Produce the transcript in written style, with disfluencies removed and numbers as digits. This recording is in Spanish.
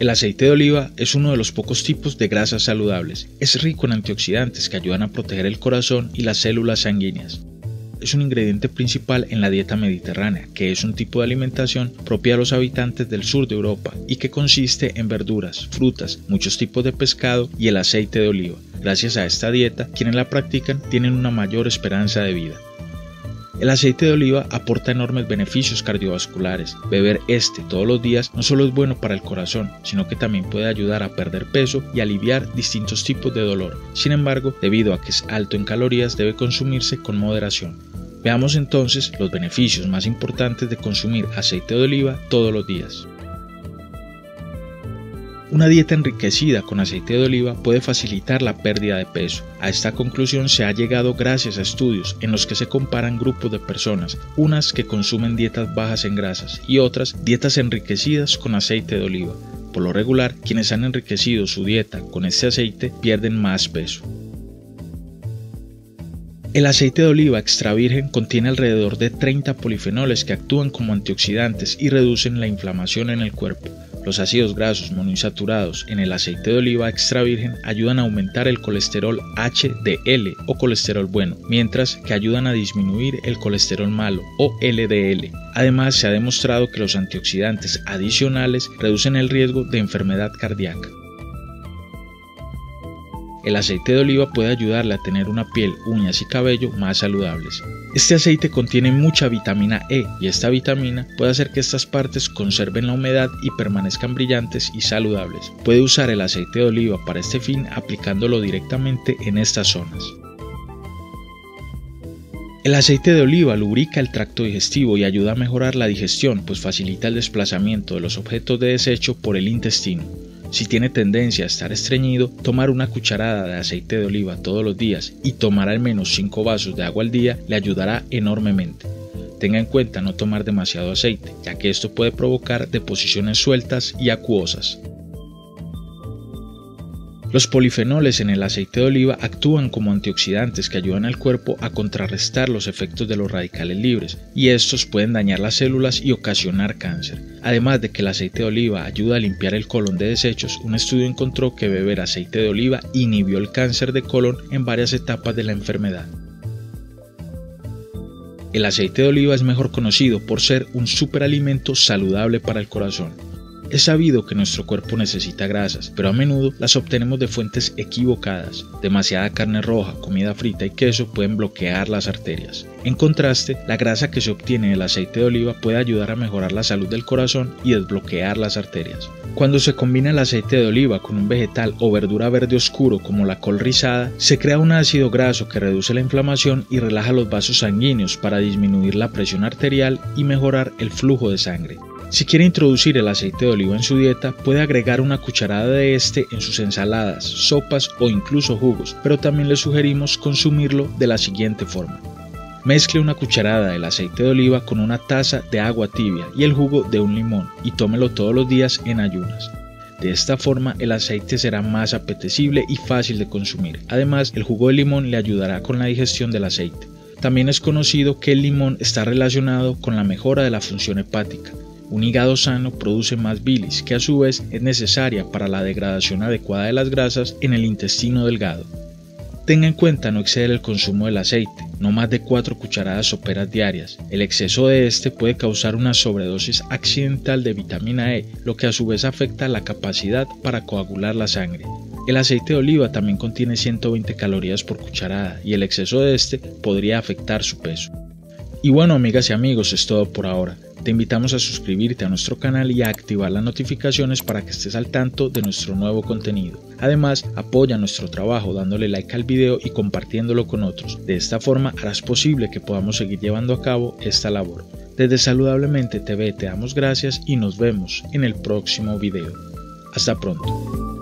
El aceite de oliva es uno de los pocos tipos de grasas saludables. Es rico en antioxidantes que ayudan a proteger el corazón y las células sanguíneas. Es un ingrediente principal en la dieta mediterránea, que es un tipo de alimentación propia a los habitantes del sur de Europa y que consiste en verduras, frutas, muchos tipos de pescado y el aceite de oliva. Gracias a esta dieta, quienes la practican tienen una mayor esperanza de vida. El aceite de oliva aporta enormes beneficios cardiovasculares. Beber este todos los días no solo es bueno para el corazón, sino que también puede ayudar a perder peso y aliviar distintos tipos de dolor. Sin embargo, debido a que es alto en calorías, debe consumirse con moderación. Veamos entonces los beneficios más importantes de consumir aceite de oliva todos los días. Una dieta enriquecida con aceite de oliva puede facilitar la pérdida de peso. A esta conclusión se ha llegado gracias a estudios en los que se comparan grupos de personas, unas que consumen dietas bajas en grasas y otras dietas enriquecidas con aceite de oliva. Por lo regular, quienes han enriquecido su dieta con este aceite pierden más peso. El aceite de oliva extra virgen contiene alrededor de 30 polifenoles que actúan como antioxidantes y reducen la inflamación en el cuerpo. Los ácidos grasos monoinsaturados en el aceite de oliva extra virgen ayudan a aumentar el colesterol HDL o colesterol bueno, mientras que ayudan a disminuir el colesterol malo o LDL. Además, se ha demostrado que los antioxidantes adicionales reducen el riesgo de enfermedad cardíaca. El aceite de oliva puede ayudarle a tener una piel, uñas y cabello más saludables. Este aceite contiene mucha vitamina E y esta vitamina puede hacer que estas partes conserven la humedad y permanezcan brillantes y saludables. Puede usar el aceite de oliva para este fin aplicándolo directamente en estas zonas. El aceite de oliva lubrica el tracto digestivo y ayuda a mejorar la digestión, pues facilita el desplazamiento de los objetos de desecho por el intestino. Si tiene tendencia a estar estreñido, tomar una cucharada de aceite de oliva todos los días y tomar al menos 5 vasos de agua al día le ayudará enormemente. Tenga en cuenta no tomar demasiado aceite, ya que esto puede provocar deposiciones sueltas y acuosas. Los polifenoles en el aceite de oliva actúan como antioxidantes que ayudan al cuerpo a contrarrestar los efectos de los radicales libres, y estos pueden dañar las células y ocasionar cáncer. Además de que el aceite de oliva ayuda a limpiar el colon de desechos, un estudio encontró que beber aceite de oliva inhibió el cáncer de colon en varias etapas de la enfermedad. El aceite de oliva es mejor conocido por ser un superalimento saludable para el corazón. Es sabido que nuestro cuerpo necesita grasas, pero a menudo las obtenemos de fuentes equivocadas. Demasiada carne roja, comida frita y queso pueden bloquear las arterias. En contraste, la grasa que se obtiene del aceite de oliva puede ayudar a mejorar la salud del corazón y desbloquear las arterias. Cuando se combina el aceite de oliva con un vegetal o verdura verde oscuro como la col rizada, se crea un ácido graso que reduce la inflamación y relaja los vasos sanguíneos para disminuir la presión arterial y mejorar el flujo de sangre. Si quiere introducir el aceite de oliva en su dieta, puede agregar una cucharada de este en sus ensaladas, sopas o incluso jugos, pero también le sugerimos consumirlo de la siguiente forma. Mezcle una cucharada del aceite de oliva con una taza de agua tibia y el jugo de un limón y tómelo todos los días en ayunas. De esta forma el aceite será más apetecible y fácil de consumir. Además, el jugo de limón le ayudará con la digestión del aceite. También es conocido que el limón está relacionado con la mejora de la función hepática. Un hígado sano produce más bilis, que a su vez es necesaria para la degradación adecuada de las grasas en el intestino delgado. Tenga en cuenta no exceder el consumo del aceite, no más de 4 cucharadas soperas diarias. El exceso de este puede causar una sobredosis accidental de vitamina E, lo que a su vez afecta la capacidad para coagular la sangre. El aceite de oliva también contiene 120 calorías por cucharada y el exceso de este podría afectar su peso. Y bueno, amigas y amigos, es todo por ahora. Te invitamos a suscribirte a nuestro canal y a activar las notificaciones para que estés al tanto de nuestro nuevo contenido. Además, apoya nuestro trabajo dándole like al video y compartiéndolo con otros. De esta forma harás posible que podamos seguir llevando a cabo esta labor. Desde Saludablemente TV te damos gracias y nos vemos en el próximo video. Hasta pronto.